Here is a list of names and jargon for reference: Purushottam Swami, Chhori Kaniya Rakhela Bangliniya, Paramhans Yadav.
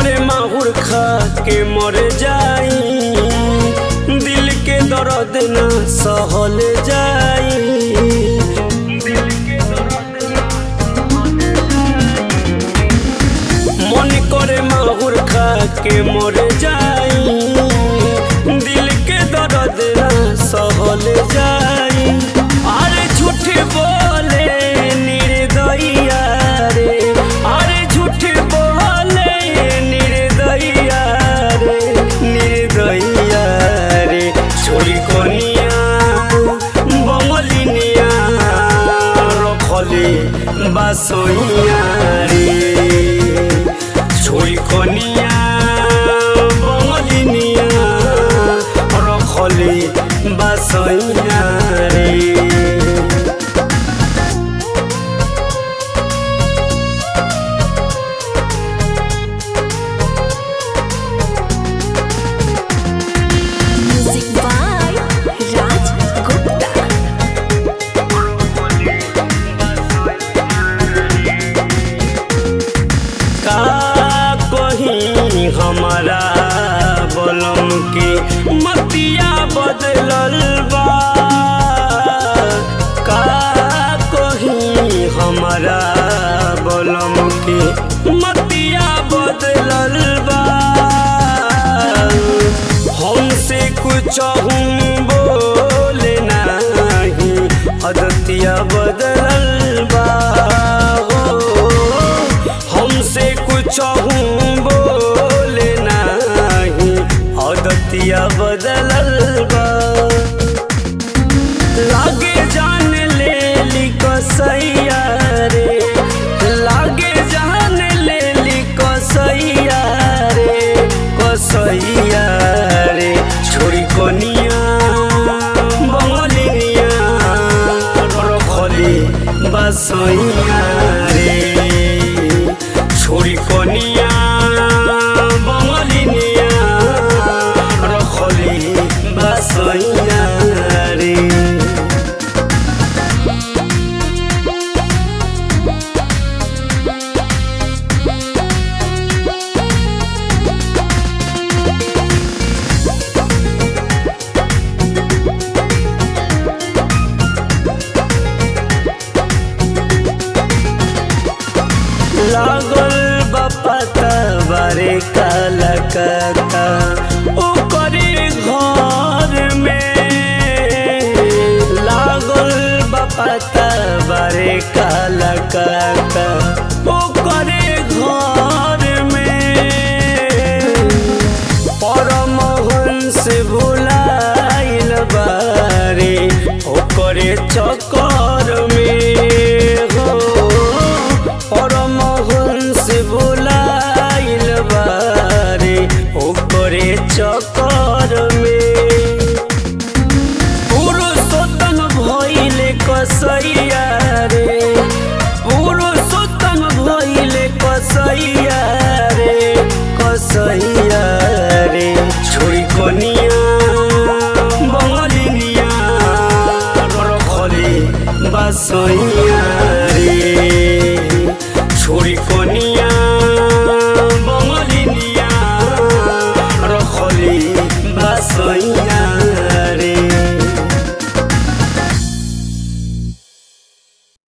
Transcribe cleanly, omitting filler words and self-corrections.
मोरे माहुर खात के मर जाई दिल के दर्द ना सहल जाई। माहुर खा के मर जाई दिल के दर्द ना सहल जाई। अरे झूठ बोले निर्दयिया रे, अरे झूठ बोले निर्दयिया रे, निर्दयिया रे छोड़ी कोनिया बमलिनिया रखले बासोइया रे। छोई कोनिया बमलिनिया रखले बासइया रे। हमारा बलम के मतिया बदलल बा, का कहीं हमारा बलम के मतिया बदलल बा। हमसे कुछ हम बोले नहीं अदतिया बदलल बा, हमसे कुछ हम दिया बदलल बा। लागे जान ले ली कसैया रे, लागे जान ले ली कसैया रे, कसैया रे छोड़ी कोनिया बमलिनिया रखले बासइया रे। छोड़ी कोनिया लागल बा पता बारे काला काका ओकरे घर में, लागल बा पता बारे काला काका ओकरे घर में। परमहंस भुलाइल बारे ओकरे चक्कर में हो, भुलाइल बारे ओकरे चक्कर में। पुरुषोत्तम भइले कसैया रे, पुरुषोत्तम भइले कसैया रे, कसैया रे छोड़ी कोनिया बमलिनिया रखले बासइया।